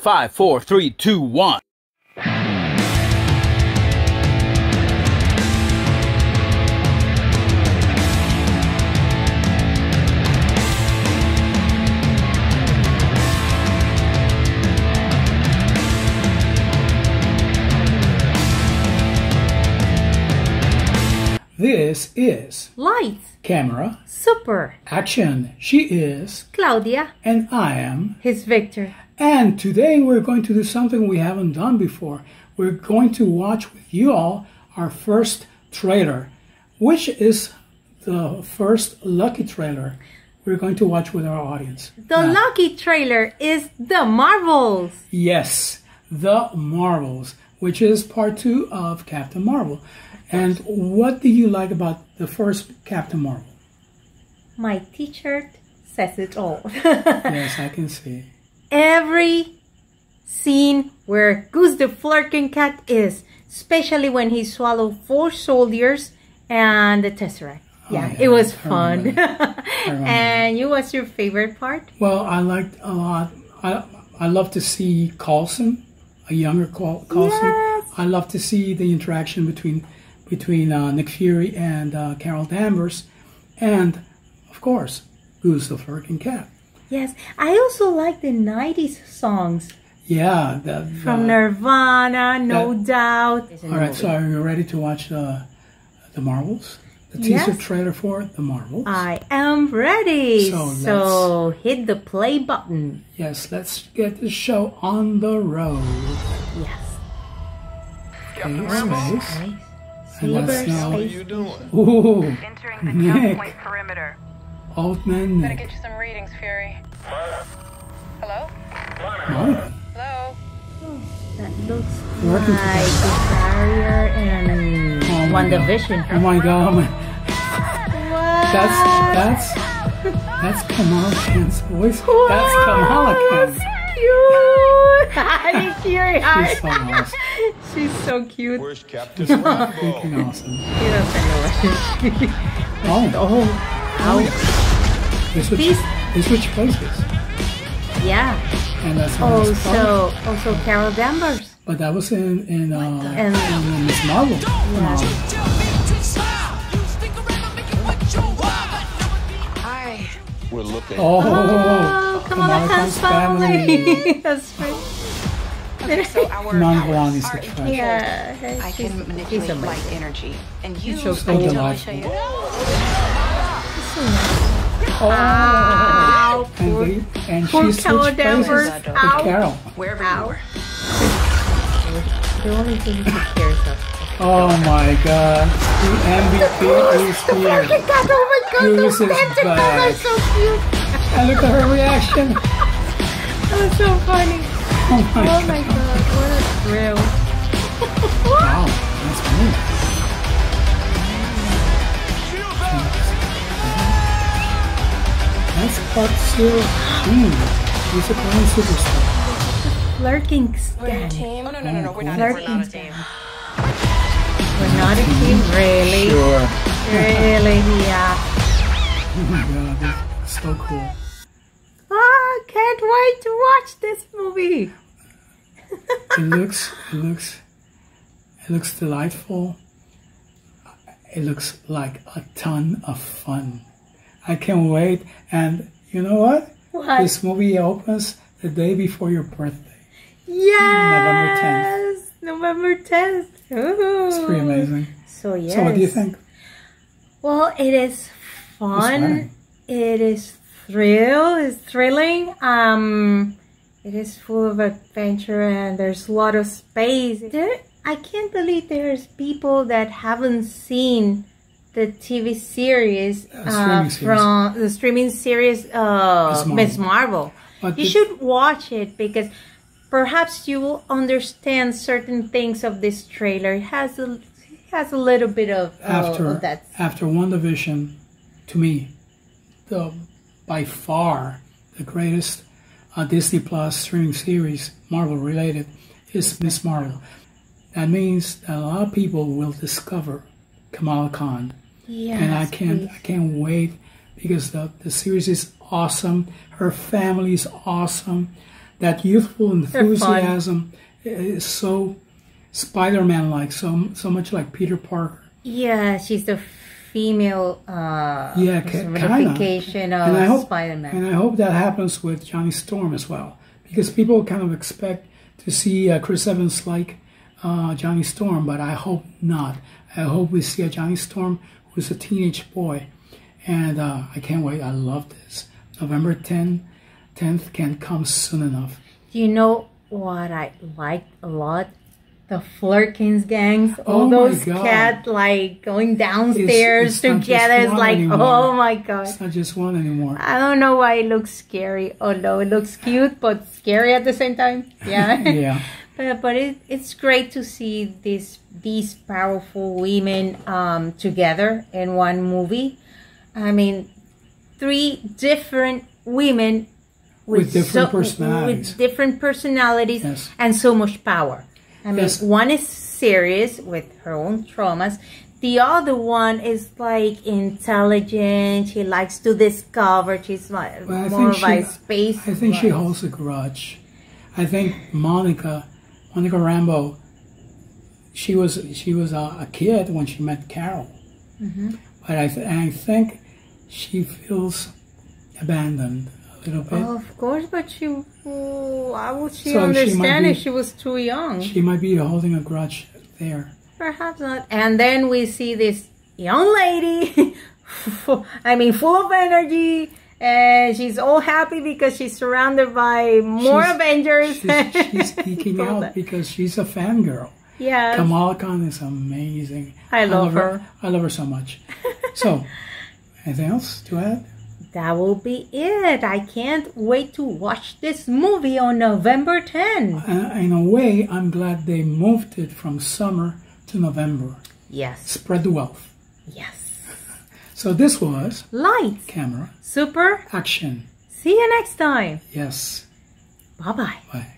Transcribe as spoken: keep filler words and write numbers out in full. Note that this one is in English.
Five, four, three, two, one. This is Lights Camera Super Action. She is Claudia and I am his Victor. And today we're going to do something we haven't done before. We're going to watch with you all our first trailer, which is the first lucky trailer we're going to watch with our audience. The now, lucky trailer is The Marvels. Yes, The Marvels, which is part two of Captain Marvel. And what do you like about the first Captain Marvel? My t-shirt says it all. Yes, I can see. Every scene where Goose the Flerkin cat is, especially when he swallowed four soldiers and the Tesseract. Yeah, oh, yeah. It was fun. And you, what's your favorite part? Well, I liked a lot. I, I love to see Coulson, a younger Coulson. Yes. I love to see the interaction between... between uh, Nick Fury and uh, Carol Danvers, and of course, Goose the Flerkin cat. Yes, I also like the nineties songs. Yeah, the, the, from Nirvana, No that, Doubt. All right, movie. So are you ready to watch uh, the Marvels? The teaser yes. trailer for the Marvels. I am ready. So, so hit the play button. Yes, let's get the show on the road. Yes. Captain Marvel. Let's know. What are you doing? Ooh, entering the Nick. Point perimeter. Old man Nick. Gotta get you some readings, Fury. Hello? Monica. Hello? Oh, that looks like the barrier in WandaVision. Oh my god. What? That's, that's, that's Kamala Khan's voice. Wow, that's Kamala Khan. That's cute. I think Fury She's so awesome. She's so cute. Where's Captain Marvel? Freaking awesome. He doesn't know it. Oh, oh, ouch. They switch, they switch places. Yeah. And that's how oh, so also Carol Danvers. But that was in in, uh, in, in Miz Marvel. Yeah. Hi. We're looking. Oh, oh, oh. Kamala Khan's family. family. That's right. Okay, so our powers are in yeah, I can manipulate light energy, and you so I can totally show you. Oh, ow, and, poor, they, and poor she switched places with Carol. Wherever you were. The only thing she cares about. Oh my God! The M V P is here. Oh my God! Those tentacles are so cute. And look at her reaction. That was so funny. Oh my, oh my god. god, what a thrill. Wow, that's cool. That's part two. Mm. He's a playing superstar. Flerkin stand. Team? Oh, no, no, no, no, we're not, we're not a team. We're not a team, really? Sure. Really, yeah. Oh my god, that's so cool. Oh, I can't wait to watch this movie. it looks, it looks, it looks delightful. It looks like a ton of fun. I can't wait. And you know what? What? This movie opens the day before your birthday. Yes. November tenth. November tenth. Ooh. It's pretty amazing. So yes. So what do you think? Well, it is fun. It is. Thrill is thrilling. Um, it is full of adventure and there's a lot of space. There, I can't believe there's people that haven't seen the T V series uh, uh, from series. the streaming series uh, Miz Marvel. But you should watch it because perhaps you will understand certain things of this trailer. It has a it has a little bit of uh, after of that. After WandaVision, to me, the by far the greatest uh, Disney Plus streaming series, Marvel related, is Miz Marvel. That means that a lot of people will discover Kamala Khan. Yes, and I can't, please. I can't wait because the, the series is awesome. Her family is awesome. that youthful enthusiasm is so Spider-Man-like, so so much like Peter Parker. Yeah, she's the female uh, yeah, personification of and hope, Spider-Man. And I hope that happens with Johnny Storm as well, because people kind of expect to see uh, Chris Evans like uh, Johnny Storm, but I hope not. I hope we see a Johnny Storm who's a teenage boy, and uh, I can't wait. I love this. November tenth can't come soon enough. Do you know what I liked a lot? The Flerkin's gangs, all oh those cats like going downstairs it's, it's together. It's like, anymore. Oh my god. It's not just one anymore. I don't know why it looks scary. Oh no, it looks cute, but scary at the same time. Yeah. Yeah. But, but it, it's great to see this, these powerful women um, together in one movie. I mean, three different women with, with different so, personalities, with different personalities yes. and so much power. I mean, yes. one is serious with her own traumas. The other one is like intelligent. She likes to discover. She's like well, more of a space. I think she holds a grudge. I think Monica, Monica Rambeau, she was she was a, a kid when she met Carol, mm-hmm. but I th and I think she feels abandoned. Oh, of course, but she, oh, how would she so understand if she, she was too young? She might be holding a grudge there. Perhaps not. And then we see this young lady, I mean, full of energy, and she's all happy because she's surrounded by more she's, Avengers. She's, she's geeking out that. because she's a fangirl. Yeah. Kamala Khan is amazing. I love, I love her. her. I love her so much. So, anything else to add? That will be it. I can't wait to watch this movie on November tenth. Uh, in a way, I'm glad they moved it from summer to November. Yes. Spread the wealth. Yes. So this was... Lights. Camera. Super. Action. See you next time. Yes. Bye-bye. Bye.